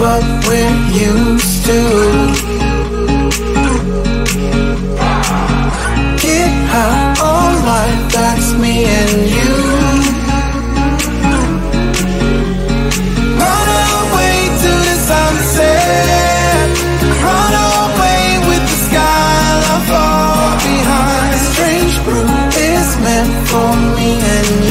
what we're used to. Get high on life, that's me and you. Run away to the sunset, run away with the skyline far behind. A strange brew is meant for me and you.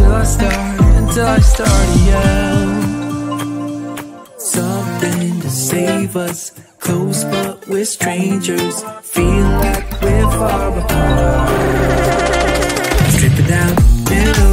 Until I start to yell. leave us close, but we're strangers. Feel like we're far apart. Stripping down middle.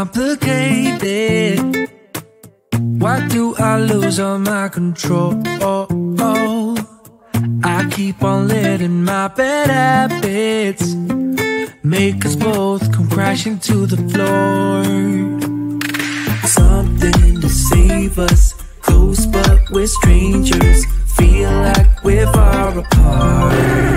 complicated. Why do I lose all my control? I keep on letting my bad habits make us both come crashing to the floor. Something to save us, close but we're strangers, feel like we're far apart.